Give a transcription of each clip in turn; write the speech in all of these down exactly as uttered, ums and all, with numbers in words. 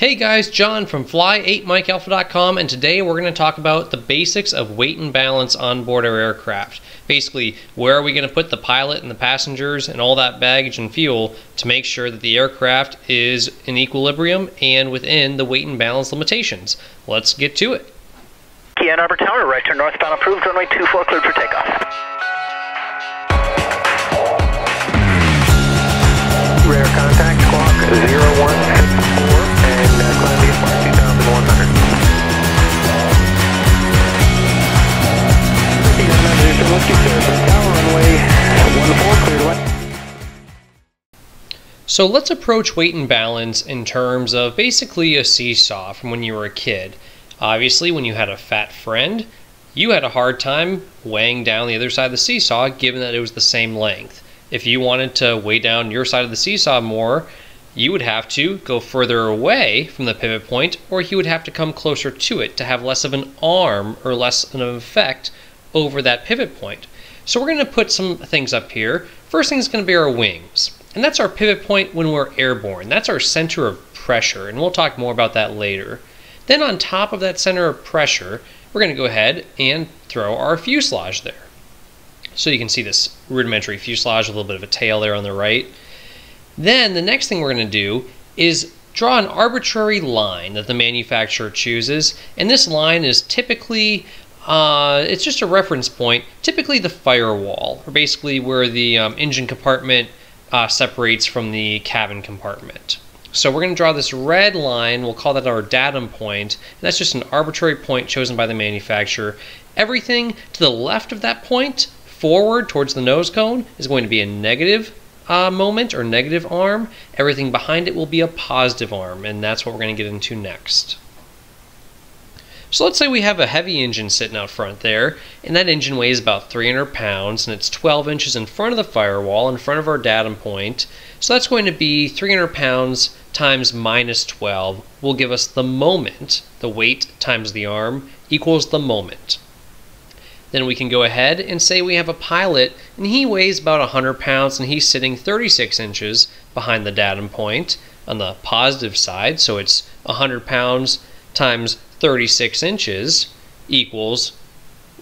Hey guys, John from Fly eight Mike Alpha dot com, and today we're going to talk about the basics of weight and balance on board our aircraft. Basically, where are we going to put the pilot and the passengers and all that baggage and fuel to make sure that the aircraft is in equilibrium and within the weight and balance limitations. Let's get to it. Key Ann Arbor Tower, right turn northbound approved, runway two four cleared for takeoff. Rear contact, clock zero one six. So let's approach weight and balance in terms of basically a seesaw from when you were a kid. Obviously, when you had a fat friend, you had a hard time weighing down the other side of the seesaw given that it was the same length. If you wanted to weigh down your side of the seesaw more, you would have to go further away from the pivot point, or he would have to come closer to it to have less of an arm or less of an effect over that pivot point. So we're going to put some things up here. First thing is going to be our wings, and that's our pivot point when we're airborne. That's our center of pressure, and we'll talk more about that later. Then on top of that center of pressure, we're going to go ahead and throw our fuselage there. So you can see this rudimentary fuselage with a little bit of a tail there on the right. Then the next thing we're going to do is draw an arbitrary line that the manufacturer chooses, and this line is typically Uh, it's just a reference point, typically the firewall, or basically where the um, engine compartment uh, separates from the cabin compartment. So we're going to draw this red line, we'll call that our datum point, and that's just an arbitrary point chosen by the manufacturer. Everything to the left of that point, forward towards the nose cone, is going to be a negative uh, moment or negative arm. Everything behind it will be a positive arm, and that's what we're going to get into next. So let's say we have a heavy engine sitting out front there, and that engine weighs about three hundred pounds, and it's twelve inches in front of the firewall, in front of our datum point. So that's going to be three hundred pounds times minus twelve will give us the moment. The weight times the arm equals the moment. Then we can go ahead and say we have a pilot, and he weighs about one hundred pounds, and he's sitting thirty-six inches behind the datum point on the positive side. So it's one hundred pounds times thirty-six inches equals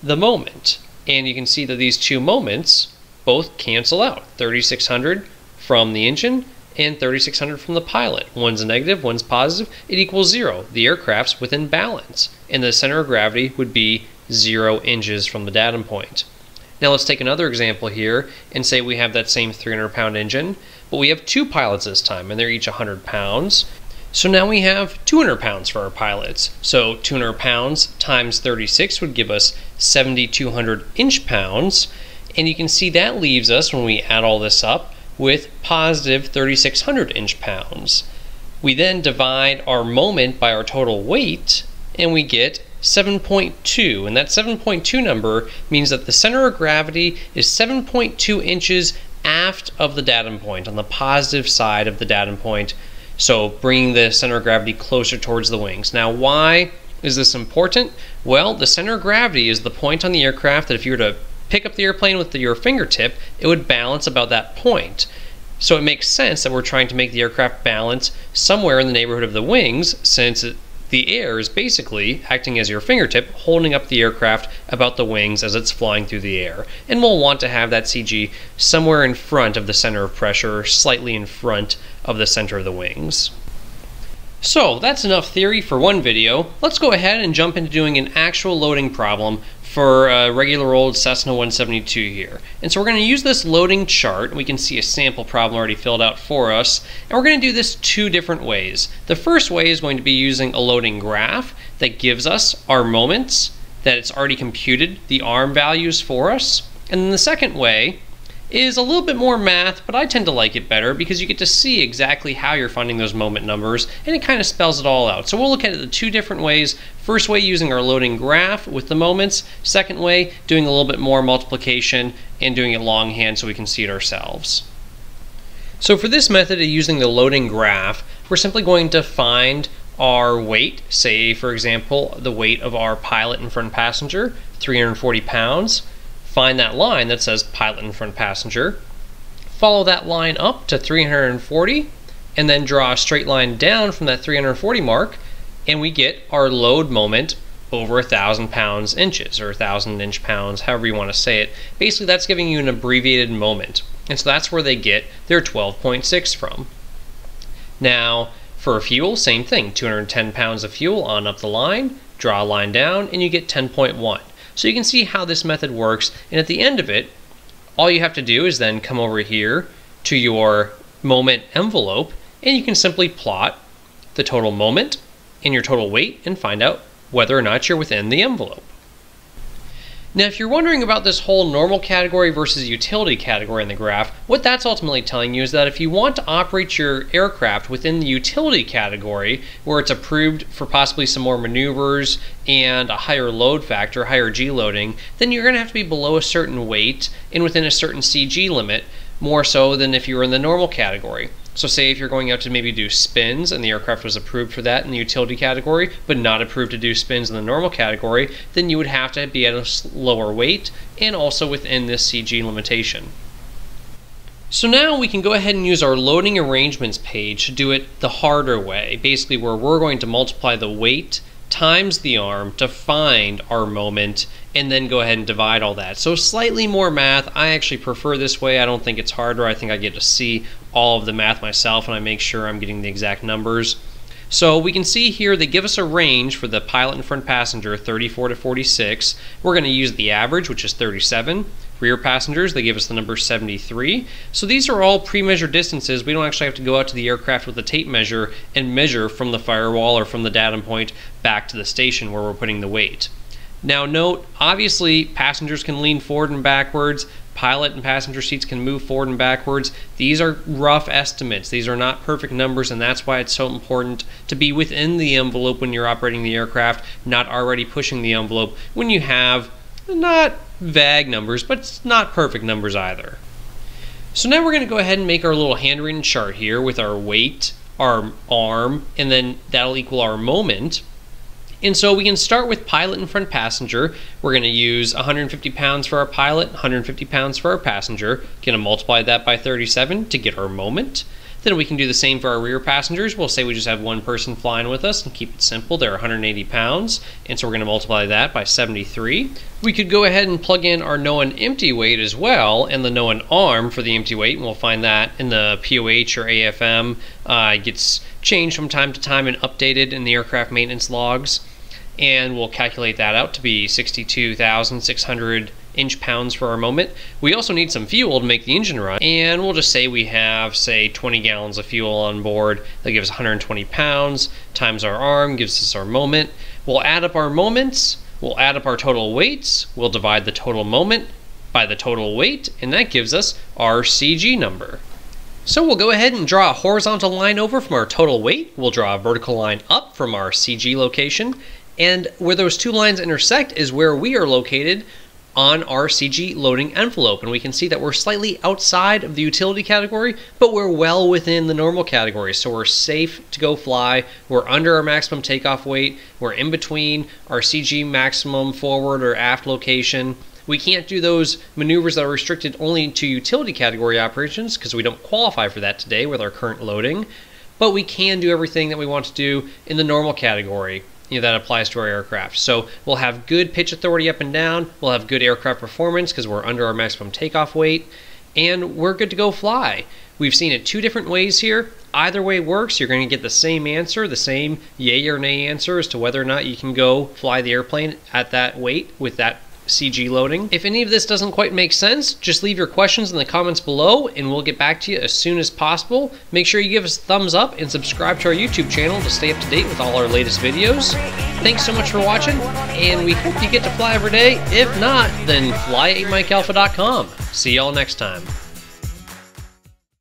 the moment. And you can see that these two moments both cancel out. thirty-six hundred from the engine and thirty-six hundred from the pilot. One's negative, one's positive. It equals zero. The aircraft's within balance. And the center of gravity would be zero inches from the datum point. Now let's take another example here and say we have that same three hundred pound engine, but we have two pilots this time, and they're each one hundred pounds. So now we have two hundred pounds for our pilots. So two hundred pounds times thirty-six would give us seventy-two hundred inch pounds. And you can see that leaves us, when we add all this up, with positive thirty-six hundred inch pounds. We then divide our moment by our total weight, and we get seven point two. And that seven point two number means that the center of gravity is seven point two inches aft of the datum point, on the positive side of the datum point. So bringing the center of gravity closer towards the wings. Now, why is this important? Well, the center of gravity is the point on the aircraft that if you were to pick up the airplane with your fingertip, it would balance about that point. So it makes sense that we're trying to make the aircraft balance somewhere in the neighborhood of the wings, since the air is basically acting as your fingertip, holding up the aircraft about the wings as it's flying through the air. And we'll want to have that C G somewhere in front of the center of pressure, slightly in front of the center of the wings. So that's enough theory for one video. Let's go ahead and jump into doing an actual loading problem for a regular old Cessna one seventy-two here. And so we're going to use this loading chart. We can see a sample problem already filled out for us. And we're going to do this two different ways. The first way is going to be using a loading graph that gives us our moments, that it's already computed the arm values for us. And then the second way is a little bit more math, but I tend to like it better because you get to see exactly how you're finding those moment numbers, and it kind of spells it all out. So we'll look at it the two different ways. First way, using our loading graph with the moments. Second way, doing a little bit more multiplication and doing it longhand so we can see it ourselves. So for this method of using the loading graph, we're simply going to find our weight, say for example, the weight of our pilot and front passenger, three hundred forty pounds. Find that line that says pilot and front passenger, follow that line up to three hundred forty, and then draw a straight line down from that three hundred forty mark, and we get our load moment over a thousand pounds inches, or a thousand inch pounds, however you want to say it. Basically, that's giving you an abbreviated moment. And so that's where they get their twelve point six from. Now, for fuel, same thing, two hundred ten pounds of fuel on up the line, draw a line down, and you get ten point one. So you can see how this method works, and at the end of it, all you have to do is then come over here to your moment envelope, and you can simply plot the total moment and your total weight and find out whether or not you're within the envelope. Now, if you're wondering about this whole normal category versus utility category in the graph, what that's ultimately telling you is that if you want to operate your aircraft within the utility category, where it's approved for possibly some more maneuvers and a higher load factor, higher G loading, then you're going to have to be below a certain weight and within a certain C G limit, more so than if you were in the normal category. So say if you're going out to maybe do spins and the aircraft was approved for that in the utility category, but not approved to do spins in the normal category, then you would have to be at a lower weight and also within this C G limitation. So now we can go ahead and use our loading arrangements page to do it the harder way, basically where we're going to multiply the weight times the arm to find our moment and then go ahead and divide all that. So slightly more math. I actually prefer this way. I don't think it's harder. I think I get to see all of the math myself and I make sure I'm getting the exact numbers. So we can see here they give us a range for the pilot and front passenger, thirty-four to forty-six. We're going to use the average, which is thirty-seven. Rear passengers, they give us the number seventy-three. So these are all pre-measured distances. We don't actually have to go out to the aircraft with a tape measure and measure from the firewall or from the datum point back to the station where we're putting the weight. Now note, obviously passengers can lean forward and backwards. Pilot and passenger seats can move forward and backwards. These are rough estimates. These are not perfect numbers, and that's why it's so important to be within the envelope when you're operating the aircraft, not already pushing the envelope when you have not vague numbers, but it's not perfect numbers either. So now we're going to go ahead and make our little handwritten chart here with our weight, our arm, and then that'll equal our moment. And so we can start with pilot and front passenger. We're going to use one hundred fifty pounds for our pilot, one hundred fifty pounds for our passenger. Going to multiply that by thirty-seven to get our moment. Then we can do the same for our rear passengers. We'll say we just have one person flying with us and keep it simple. They're one hundred eighty pounds, and so we're going to multiply that by seventy-three. We could go ahead and plug in our known empty weight as well, and the known arm for the empty weight, and we'll find that in the P O H or A F M. Uh, it gets changed from time to time and updated in the aircraft maintenance logs, and we'll calculate that out to be sixty-two thousand six hundred inch pounds for our moment. We also need some fuel to make the engine run, and we'll just say we have, say, twenty gallons of fuel on board. That gives us one hundred twenty pounds times our arm, gives us our moment. We'll add up our moments, we'll add up our total weights, we'll divide the total moment by the total weight, and that gives us our C G number. So we'll go ahead and draw a horizontal line over from our total weight, we'll draw a vertical line up from our C G location, and where those two lines intersect is where we are located on our C G loading envelope, and we can see that we're slightly outside of the utility category, but we're well within the normal category, so we're safe to go fly. We're under our maximum takeoff weight, we're in between our C G maximum forward or aft location. We can't do those maneuvers that are restricted only to utility category operations because we don't qualify for that today with our current loading, but we can do everything that we want to do in the normal category. You know, that applies to our aircraft. So we'll have good pitch authority up and down, we'll have good aircraft performance because we're under our maximum takeoff weight, and we're good to go fly. We've seen it two different ways here. Either way works. You're going to get the same answer, the same yay or nay answer as to whether or not you can go fly the airplane at that weight with that C G loading. If any of this doesn't quite make sense, just leave your questions in the comments below and we'll get back to you as soon as possible. Make sure you give us a thumbs up and subscribe to our YouTube channel to stay up to date with all our latest videos. Thanks so much for watching, and we hope you get to fly every day. If not, then fly eight mike alpha dot com. See y'all next time.